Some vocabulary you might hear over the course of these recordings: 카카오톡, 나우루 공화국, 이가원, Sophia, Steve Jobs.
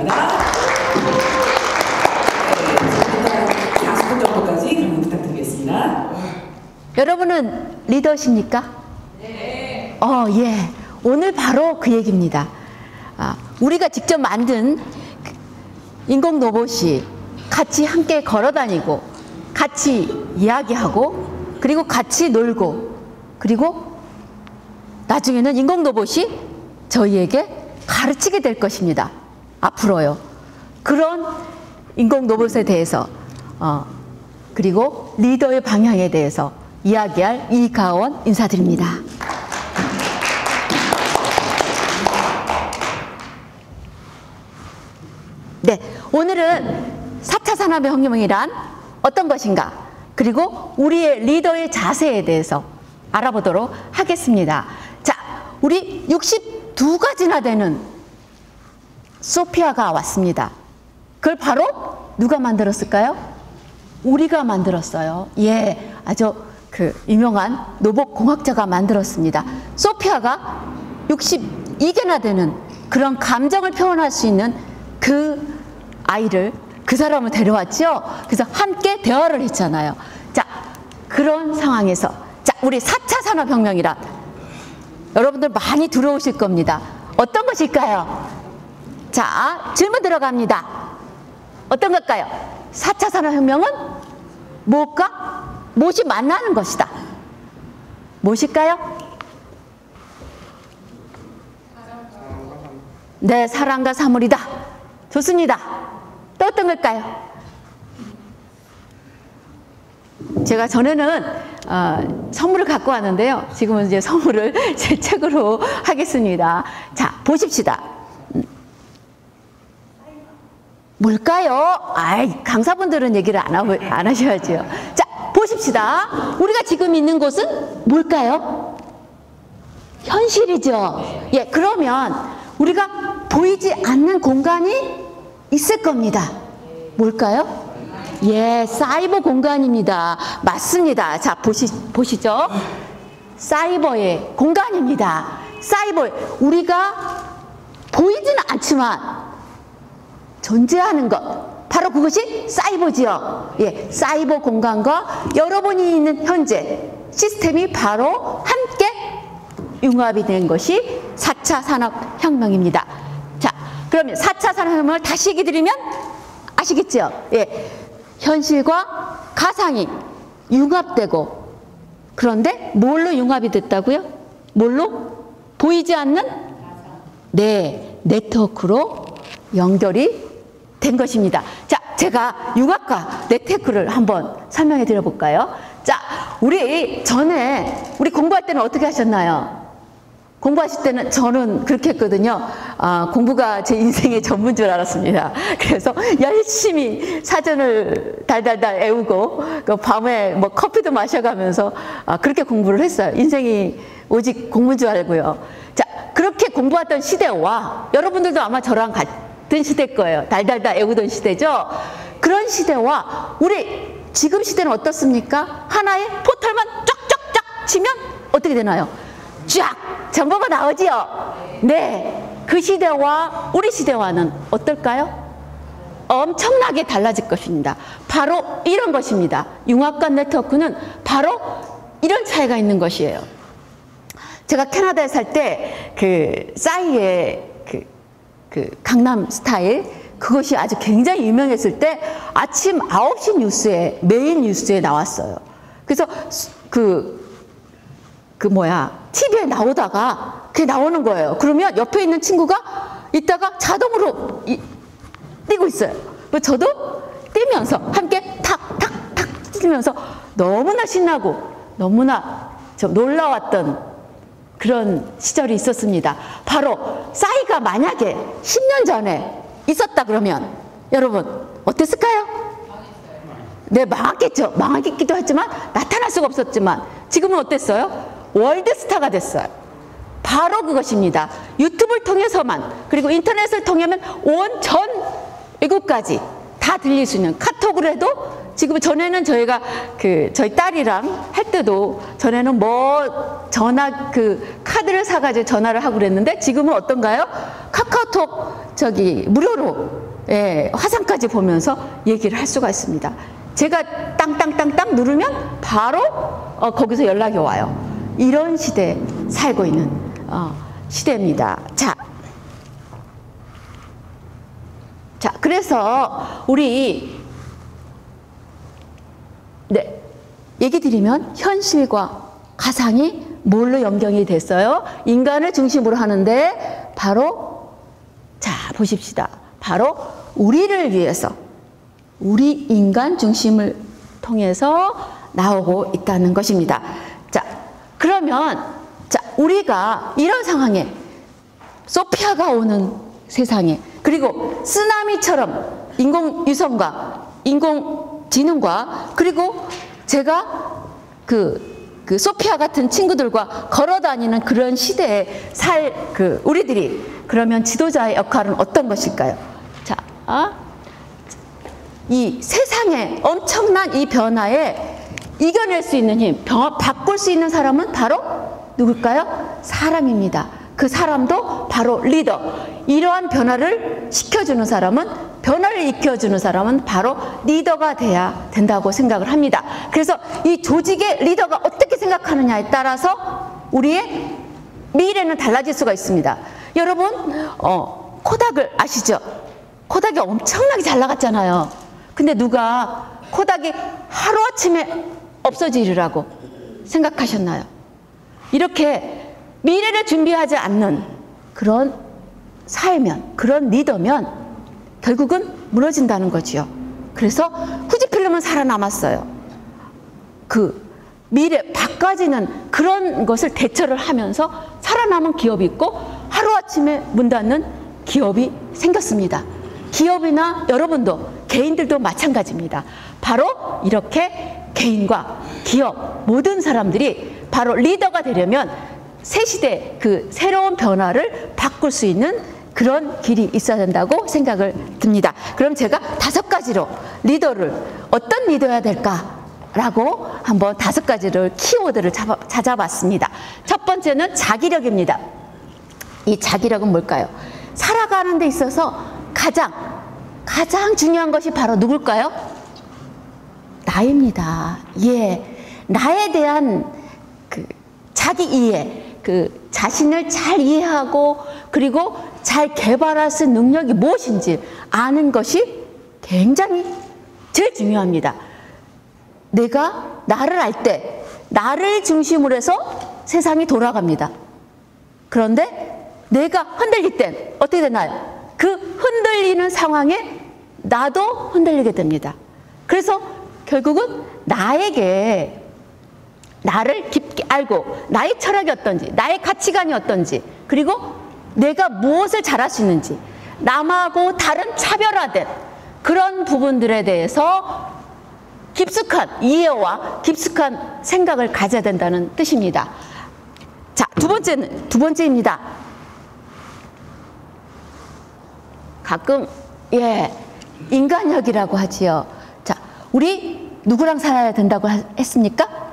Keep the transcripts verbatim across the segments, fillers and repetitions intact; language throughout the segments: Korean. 감사합니다. 네, 사십 분 정도까지 강연 부탁드리겠습니다. 여러분은 리더십니까? 네. 어, 예. 오늘 바로 그 얘기입니다. 아, 우리가 직접 만든 인공 로봇이 같이 함께 걸어다니고 같이 이야기하고 그리고 같이 놀고 그리고 나중에는 인공 로봇이 저희에게 가르치게 될 것입니다. 앞으로요. 그런 인공 로봇에 대해서 어, 그리고 리더의 방향에 대해서 이야기할 이가원 인사드립니다. 네, 오늘은 사 차 산업의 혁명이란 어떤 것인가 그리고 우리의 리더의 자세에 대해서 알아보도록 하겠습니다. 자, 우리 육십이 가지나 되는 소피아가 왔습니다. 그걸 바로 누가 만들었을까요? 우리가 만들었어요. 예, 아주 그 유명한 로봇공학자가 만들었습니다. 소피아가 육십이 개나 되는 그런 감정을 표현할 수 있는 그 아이를, 그 사람을 데려왔죠. 그래서 함께 대화를 했잖아요. 자, 그런 상황에서 자, 우리 사 차 산업혁명이란 여러분들 많이 들어오실 겁니다. 어떤 것일까요? 자, 질문 들어갑니다. 어떤 걸까요? 사 차 산업혁명은 뭘까? 무엇이 만나는 것이다. 무엇일까요? 네, 사람과 사물이다. 좋습니다. 또 어떤 걸까요? 제가 전에는 어, 선물을 갖고 왔는데요. 지금은 이제 선물을 제 책으로 하겠습니다. 자, 보십시다. 뭘까요? 아이, 강사분들은 얘기를 안, 하고, 안 하셔야죠. 자, 보십시다. 우리가 지금 있는 곳은 뭘까요? 현실이죠. 예, 그러면 우리가 보이지 않는 공간이 있을 겁니다. 뭘까요? 예, 사이버 공간입니다. 맞습니다. 자, 보시, 보시죠. 사이버의 공간입니다. 사이버, 우리가 보이지는 않지만 존재하는 것, 바로 그것이 사이버지요. 예, 사이버 공간과 여러분이 있는 현재 시스템이 바로 함께 융합이 된 것이 사 차 산업혁명입니다. 자, 그러면 사 차 산업혁명을 다시 얘기 드리면 아시겠죠? 예, 현실과 가상이 융합되고, 그런데 뭘로 융합이 됐다고요? 뭘로? 보이지 않는? 네, 네트워크로 연결이 된 것입니다. 자, 제가 융합과 네트워크를 한번 설명해 드려 볼까요? 자, 우리 전에 우리 공부할 때는 어떻게 하셨나요? 공부하실 때는 저는 그렇게 했거든요. 아, 공부가 제 인생의 전부인 줄 알았습니다. 그래서 열심히 사전을 달달달 애우고 그 밤에 뭐 커피도 마셔가면서 아, 그렇게 공부를 했어요. 인생이 오직 공부인 줄 알고요. 자, 그렇게 공부했던 시대와 여러분들도 아마 저랑 같은 시대일 거예요. 달달달 애우던 시대죠. 그런 시대와 우리 지금 시대는 어떻습니까? 하나의 포털만 쫙쫙쫙 치면 어떻게 되나요? 쫙 정보가 나오지요. 네, 그 시대와 우리 시대와는 어떨까요? 엄청나게 달라질 것입니다. 바로 이런 것입니다. 융합과 네트워크는 바로 이런 차이가 있는 것이에요. 제가 캐나다에 살 때 그 싸이의 그, 그 강남 스타일, 그것이 아주 굉장히 유명했을 때 아침 아홉 시 뉴스에, 메인 뉴스에 나왔어요. 그래서 그, 그 뭐야, 티비에 나오다가 그게 나오는 거예요. 그러면 옆에 있는 친구가 있다가 자동으로 이, 뛰고 있어요. 저도 뛰면서 함께 탁, 탁, 탁 뛰면서 너무나 신나고 너무나 좀 놀라웠던 그런 시절이 있었습니다. 바로 싸이가 만약에 십 년 전에 있었다 그러면 여러분 어땠을까요? 네, 망했겠죠. 망했기도 했지만 나타날 수가 없었지만 지금은 어땠어요? 월드스타가 됐어요. 바로 그것입니다. 유튜브를 통해서만, 그리고 인터넷을 통하면 온 전 외국까지 다 들릴 수 있는, 카톡으로 해도 지금 전에는 저희가 그 저희 딸이랑 할 때도 전에는 뭐 전화 그 카드를 사가지고 전화를 하고 그랬는데 지금은 어떤가요? 카카오톡 저기 무료로 예, 화상까지 보면서 얘기를 할 수가 있습니다. 제가 땅땅땅땅 누르면 바로 어, 거기서 연락이 와요. 이런 시대에 살고 있는 어, 시대입니다. 자, 자 그래서 우리 네 얘기 드리면 현실과 가상이 뭘로 연결이 됐어요? 인간을 중심으로 하는데 바로 자 보십시다. 바로 우리를 위해서 우리 인간 중심을 통해서 나오고 있다는 것입니다. 자 그러면 자 우리가 이런 상황에 소피아가 오는 세상에 그리고 쓰나미처럼 인공위성과 인공지능과 그리고 제가 그, 그 소피아 같은 친구들과 걸어다니는 그런 시대에 살 그 우리들이 그러면 지도자의 역할은 어떤 것일까요? 자, 아, 이 세상의 엄청난 이 변화에 이겨낼 수 있는 힘, 바꿀 수 있는 사람은 바로 누굴까요? 사람입니다. 그 사람도 바로 리더. 이러한 변화를 시켜주는 사람은 변화를 이끌어주는 사람은 바로 리더가 돼야 된다고 생각을 합니다. 그래서 이 조직의 리더가 어떻게 생각하느냐에 따라서 우리의 미래는 달라질 수가 있습니다. 여러분 어, 코닥을 아시죠? 코닥이 엄청나게 잘 나갔잖아요. 근데 누가 코닥이 하루아침에 없어지리라고 생각하셨나요? 이렇게 미래를 준비하지 않는 그런 사회면, 그런 리더면 결국은 무너진다는 거지요. 그래서 후지필름은 살아남았어요. 그 미래 바꿔지는 그런 것을 대처를 하면서 살아남은 기업이 있고 하루아침에 문 닫는 기업이 생겼습니다. 기업이나 여러분도 개인들도 마찬가지입니다. 바로 이렇게 개인과 기업 모든 사람들이 바로 리더가 되려면 새 시대 그 새로운 변화를 바꿀 수 있는 그런 길이 있어야 된다고 생각을 듭니다. 그럼 제가 다섯 가지로 리더를 어떤 리더야 될까라고 한번 다섯 가지를 키워드를 잡아, 찾아봤습니다. 첫 번째는 자기력입니다. 이 자기력은 뭘까요? 살아가는 데 있어서 가장 가장 중요한 것이 바로 누굴까요? 나입니다. 예, 나에 대한 그 자기 이해. 그 자신을 잘 이해하고 그리고 잘 개발할 수 있는 능력이 무엇인지 아는 것이 굉장히 제일 중요합니다. 내가 나를 알 때 나를 중심으로 해서 세상이 돌아갑니다. 그런데 내가 흔들릴 땐 어떻게 되나요? 그 흔들리는 상황에 나도 흔들리게 됩니다. 그래서 결국은 나에게 나를 깊게 알고 나의 철학이 어떤지 나의 가치관이 어떤지 그리고 내가 무엇을 잘할 수 있는지 남하고 다른 차별화된 그런 부분들에 대해서 깊숙한 이해와 깊숙한 생각을 가져야 된다는 뜻입니다. 자, 두 번째는 두 번째입니다. 가끔 예 인간력이라고 하지요. 자, 우리 누구랑 살아야 된다고 했습니까?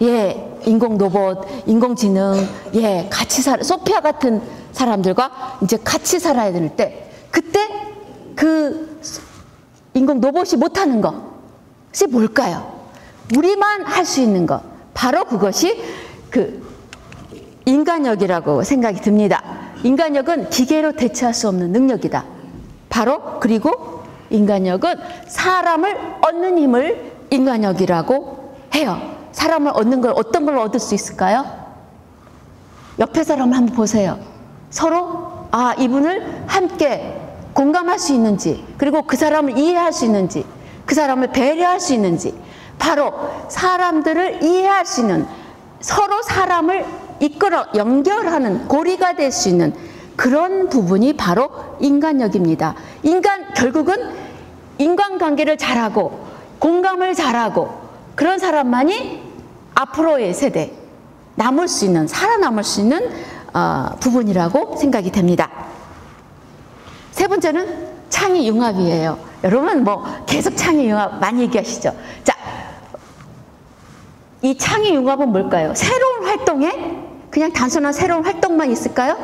예, 인공 로봇, 인공지능, 예, 같이 살아, 소피아 같은 사람들과 이제 같이 살아야 될 때, 그때 그 인공 로봇이 못하는 것이 뭘까요? 우리만 할 수 있는 것, 바로 그것이 그 인간력이라고 생각이 듭니다. 인간력은 기계로 대체할 수 없는 능력이다. 바로 그리고 인간력은 사람을 얻는 힘을 인간력이라고 해요. 사람을 얻는 걸 어떤 걸로 얻을 수 있을까요? 옆에 사람을 한번 보세요. 서로 아 이분을 함께 공감할 수 있는지 그리고 그 사람을 이해할 수 있는지 그 사람을 배려할 수 있는지 바로 사람들을 이해할 수 있는 서로 사람을 이끌어 연결하는 고리가 될 수 있는 그런 부분이 바로 인간력입니다. 인간 결국은 인간관계를 잘하고 공감을 잘하고 그런 사람만이 앞으로의 세대 남을 수 있는 살아남을 수 있는 어, 부분이라고 생각이 됩니다. 세 번째는 창의 융합이에요. 여러분 뭐 계속 창의 융합 많이 얘기하시죠. 자, 이 창의 융합은 뭘까요? 새로운 활동에 그냥 단순한 새로운 활동만 있을까요?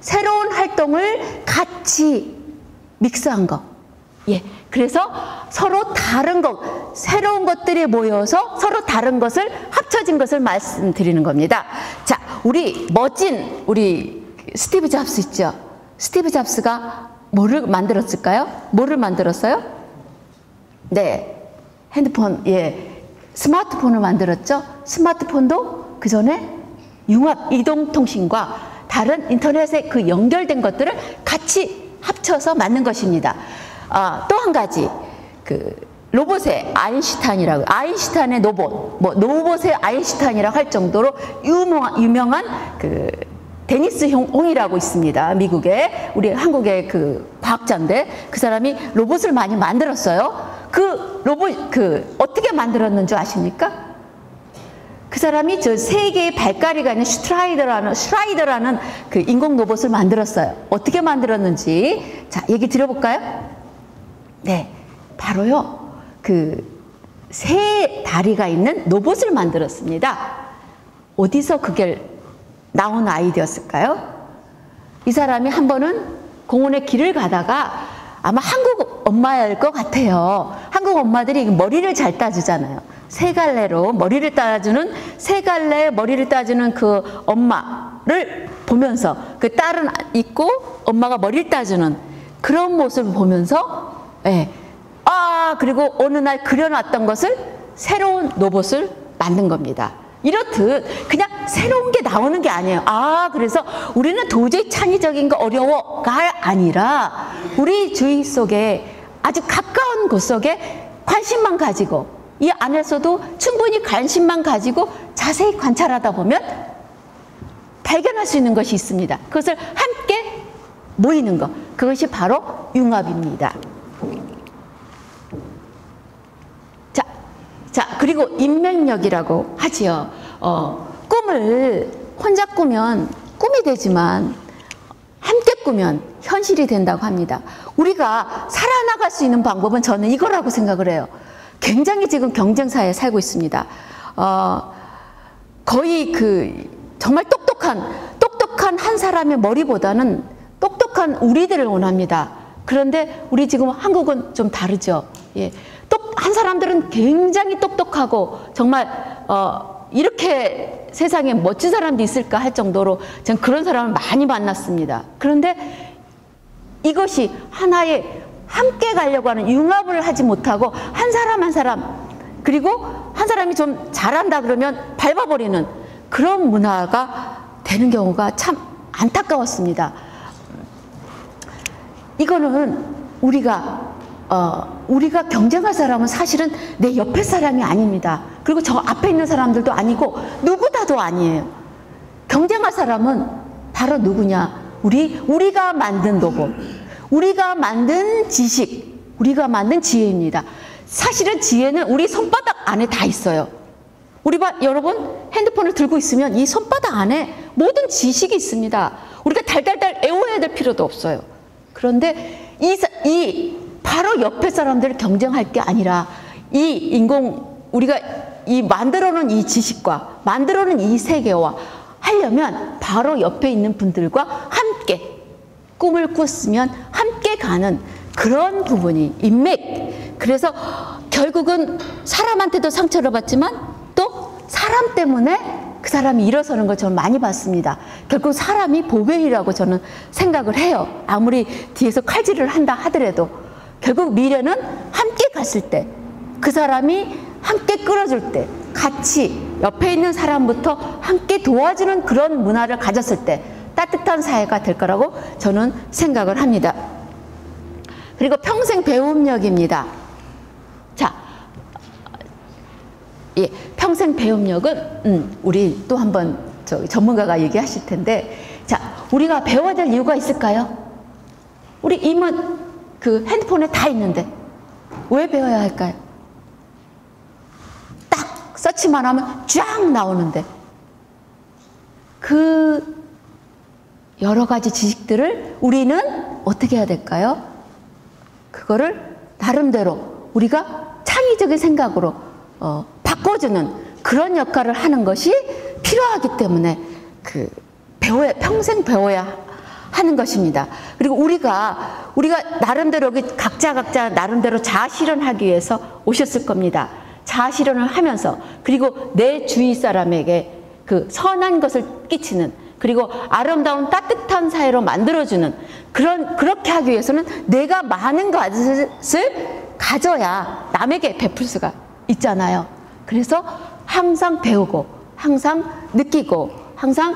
새로운 활동을 같이 믹스한 거. 예, 그래서 서로 다른 것, 새로운 것들이 모여서 서로 다른 것을 합쳐진 것을 말씀드리는 겁니다. 자, 우리 멋진 우리 스티브 잡스 있죠? 스티브 잡스가 뭐를 만들었을까요? 뭐를 만들었어요? 네, 핸드폰, 예, 스마트폰을 만들었죠? 스마트폰도 그 전에 융합, 이동통신과 다른 인터넷에 그 연결된 것들을 같이 합쳐서 만든 것입니다. 아, 또 한 가지, 그 로봇의 아인슈타인이라고, 아인슈타인의 로봇, 뭐 로봇의 아인슈타인이라고 할 정도로 유명한, 유명한 그 데니스 홍이라고 있습니다. 미국에, 우리 한국의 그 과학자인데 그 사람이 로봇을 많이 만들었어요. 그 로봇, 그 어떻게 만들었는지 아십니까? 그 사람이 저 세 개의 발가리가 있는 슈트라이더라는, 슈라이더라는 그 인공 로봇을 만들었어요. 어떻게 만들었는지. 자, 얘기 드려볼까요? 네. 바로요, 그 세 다리가 있는 로봇을 만들었습니다. 어디서 그게 나온 아이디어였을까요? 이 사람이 한 번은 공원에 길을 가다가 아마 한국 엄마일 것 같아요. 한국 엄마들이 머리를 잘 따주잖아요. 세 갈래로 머리를 따주는, 세 갈래 머리를 따주는 그 엄마를 보면서, 그 딸은 있고 엄마가 머리를 따주는 그런 모습을 보면서, 예, 아, 그리고 어느 날 그려놨던 것을 새로운 로봇을 만든 겁니다. 이렇듯 그냥 새로운 게 나오는 게 아니에요. 아, 그래서 우리는 도저히 창의적인 거 어려워가 아니라 우리 주위 속에 아주 가까운 곳 속에 관심만 가지고, 이 안에서도 충분히 관심만 가지고 자세히 관찰하다 보면 발견할 수 있는 것이 있습니다. 그것을 함께 모이는 것, 그것이 바로 융합입니다. 자, 자 그리고 인맥력이라고 하지요. 어, 꿈을 혼자 꾸면 꿈이 되지만 함께 꾸면 현실이 된다고 합니다. 우리가 살아나갈 수 있는 방법은 저는 이거라고 생각을 해요. 굉장히 지금 경쟁사회에 살고 있습니다. 어, 거의 그 정말 똑똑한 똑똑한 한 사람의 머리보다는 똑똑한 우리들을 원합니다. 그런데 우리 지금 한국은 좀 다르죠. 예, 똑한 사람들은 굉장히 똑똑하고 정말 어, 이렇게 세상에 멋진 사람도 있을까 할 정도로 저는 그런 사람을 많이 만났습니다. 그런데 이것이 하나의 함께 가려고 하는 융합을 하지 못하고 한 사람 한 사람, 그리고 한 사람이 좀 잘한다 그러면 밟아버리는 그런 문화가 되는 경우가 참 안타까웠습니다. 이거는 우리가 어, 우리가 경쟁할 사람은 사실은 내 옆에 사람이 아닙니다. 그리고 저 앞에 있는 사람들도 아니고 누구다도 아니에요. 경쟁할 사람은 바로 누구냐? 우리, 우리가 만든 로봇, 우리가 만든 지식, 우리가 만든 지혜입니다. 사실은 지혜는 우리 손바닥 안에 다 있어요. 우리 바, 여러분 핸드폰을 들고 있으면 이 손바닥 안에 모든 지식이 있습니다. 우리가 달달달 애워야 될 필요도 없어요. 그런데 이, 이 바로 옆에 사람들을 경쟁할 게 아니라 이 인공, 우리가 이 만들어놓은 이 지식과 만들어놓은 이 세계와 하려면 바로 옆에 있는 분들과 함께 꿈을 꿨으면 함께 가는 그런 부분이 인맥. 그래서 결국은 사람한테도 상처를 받지만 또 사람 때문에 그 사람이 일어서는 걸 저는 많이 봤습니다. 결국 사람이 보배이라고 저는 생각을 해요. 아무리 뒤에서 칼질을 한다 하더라도 결국 미래는 함께 갔을 때, 그 사람이 함께 끌어줄 때, 같이 옆에 있는 사람부터 함께 도와주는 그런 문화를 가졌을 때 따뜻한 사회가 될 거라고 저는 생각을 합니다. 그리고 평생 배움력입니다. 자, 예, 평생 배움력은 음, 우리 또 한번 저기 전문가가 얘기하실 텐데, 자, 우리가 배워야 될 이유가 있을까요? 우리 이만 그 핸드폰에 다 있는데 왜 배워야 할까요? 딱 서치만 하면 쫙 나오는데 그 여러 가지 지식들을 우리는 어떻게 해야 될까요? 그거를 나름대로 우리가 창의적인 생각으로 어, 바꿔주는 그런 역할을 하는 것이 필요하기 때문에 그 배워야, 평생 배워야 하는 것입니다. 그리고 우리가 우리가 나름대로 각자 각자 나름대로 자아실현하기 위해서 오셨을 겁니다. 자아실현을 하면서 그리고 내 주위 사람에게 그 선한 것을 끼치는 그리고 아름다운 따뜻한 사회로 만들어주는 그런 그렇게 하기 위해서는 내가 많은 것을 가져야 남에게 베풀 수가 있잖아요. 그래서 항상 배우고 항상 느끼고 항상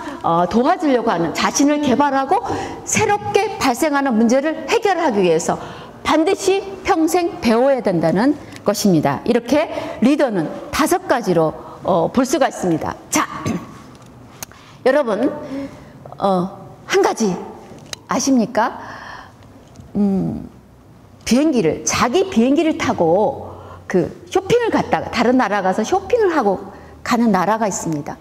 도와주려고 하는 자신을 개발하고 새롭게 발생하는 문제를 해결하기 위해서 반드시 평생 배워야 된다는 것입니다. 이렇게 리더는 다섯 가지로 볼 수가 있습니다. 자, 여러분 어, 한 가지 아십니까? 음, 비행기를 자기 비행기를 타고 그 쇼핑을 갔다가 다른 나라 가서 쇼핑을 하고 가는 나라가 있습니다.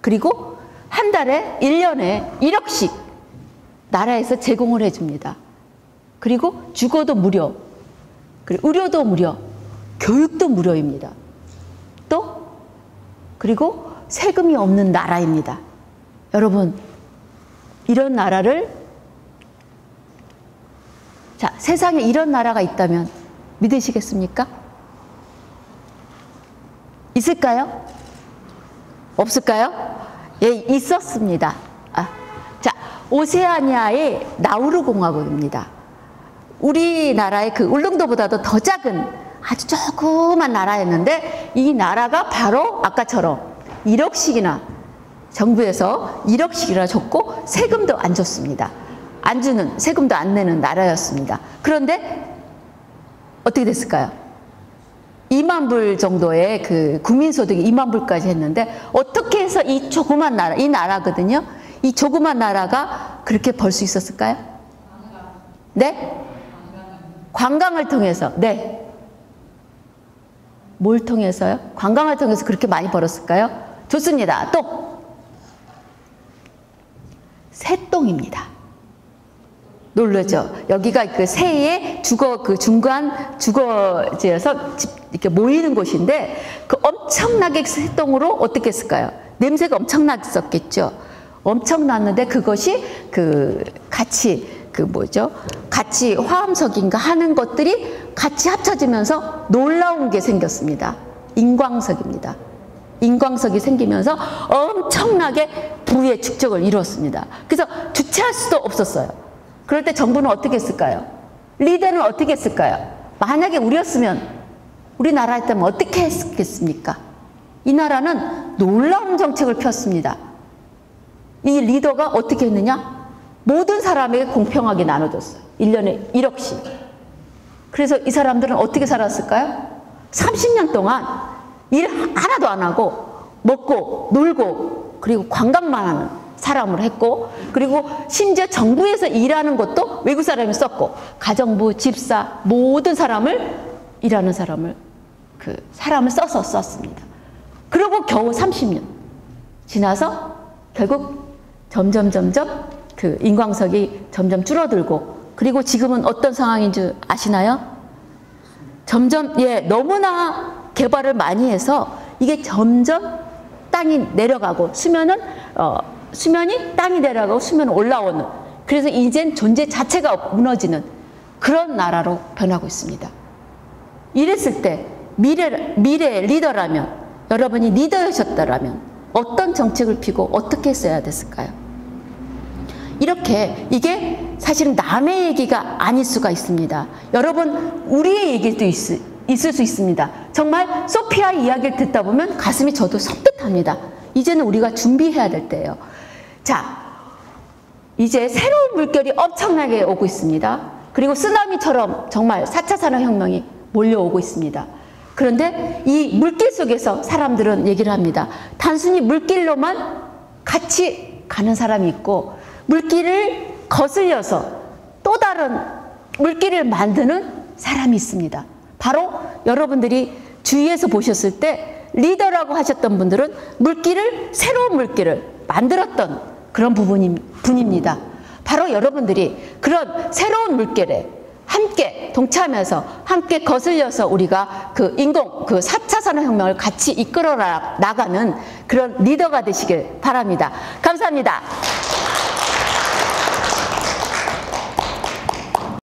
그리고 한 달에 일 년에 일억씩 나라에서 제공을 해줍니다. 그리고 주거도 무료, 그리고 의료도 무료, 교육도 무료입니다. 또 그리고 세금이 없는 나라입니다. 여러분 이런 나라를 자 세상에 이런 나라가 있다면 믿으시겠습니까? 있을까요? 없을까요? 예, 있었습니다. 아, 자, 오세아니아의 나우루 공화국입니다. 우리나라의 그 울릉도보다도 더 작은 아주 조그만 나라였는데 이 나라가 바로 아까처럼 일억씩이나 정부에서 일억씩이나 줬고 세금도 안 줬습니다. 안 주는 세금도 안 내는 나라였습니다. 그런데 어떻게 됐을까요? 이만 불 정도의 그 국민소득이 이만 불까지 했는데 어떻게 해서 이 조그만 나라, 이 나라거든요. 이 조그만 나라가 그렇게 벌 수 있었을까요? 네? 관광을 통해서. 네. 뭘 통해서요? 관광을 통해서 그렇게 많이 벌었을까요? 좋습니다. 또 새똥입니다. 놀라죠. 여기가 그 새의 주거 그 중간 주거지에서 집 이렇게 모이는 곳인데 그 엄청나게 새똥으로 어떻게 했을까요? 냄새가 엄청났었겠죠. 엄청났는데 그것이 그 같이 그 뭐죠? 같이 화암석인가 하는 것들이 같이 합쳐지면서 놀라운 게 생겼습니다. 인광석입니다. 인광석이 생기면서 엄청나게 부의 축적을 이루었습니다. 그래서 주체할 수도 없었어요. 그럴 때 정부는 어떻게 했을까요? 리더는 어떻게 했을까요? 만약에 우리였으면 우리나라였다면 어떻게 했겠습니까? 이 나라는 놀라운 정책을 폈습니다. 이 리더가 어떻게 했느냐? 모든 사람에게 공평하게 나눠줬어요. 일 년에 일억씩. 그래서 이 사람들은 어떻게 살았을까요? 삼십 년 동안 일 하나도 안 하고 먹고 놀고 그리고 관광만 하는 사람으로 했고 그리고 심지어 정부에서 일하는 것도 외국 사람이 썼고 가정부, 집사 모든 사람을 일하는 사람을 그 사람을 써서 썼습니다. 그리고 겨우 삼십 년 지나서 결국 점점 점점 그 인광석이 점점 줄어들고 그리고 지금은 어떤 상황인 줄 아시나요? 점점 예 너무나 개발을 많이 해서 이게 점점 땅이 내려가고 수면은 어 수면이 땅이 내려가고 수면은 올라오는 그래서 이젠 존재 자체가 무너지는 그런 나라로 변하고 있습니다. 이랬을 때 미래, 미래의 리더라면 여러분이 리더이셨다라면 어떤 정책을 피고 어떻게 써야 됐을까요? 이렇게 이게 사실은 남의 얘기가 아닐 수가 있습니다. 여러분 우리의 얘기도 있, 있을 수 있습니다. 정말 소피아 이야기를 듣다 보면 가슴이 저도 섬뜩합니다. 이제는 우리가 준비해야 될 때예요. 자, 이제 새로운 물결이 엄청나게 오고 있습니다. 그리고 쓰나미처럼 정말 사 차 산업혁명이 몰려오고 있습니다. 그런데 이 물길 속에서 사람들은 얘기를 합니다. 단순히 물길로만 같이 가는 사람이 있고 물길을 거슬려서 또 다른 물길을 만드는 사람이 있습니다. 바로 여러분들이 주위에서 보셨을 때 리더라고 하셨던 분들은 물길을 새로운 물길을 만들었던 그런 부분이, 분입니다. 바로 여러분들이 그런 새로운 물길에 함께 동참해서 함께 거슬려서 우리가 그 인공 그 사 차 산업혁명을 같이 이끌어 나가는 그런 리더가 되시길 바랍니다. 감사합니다.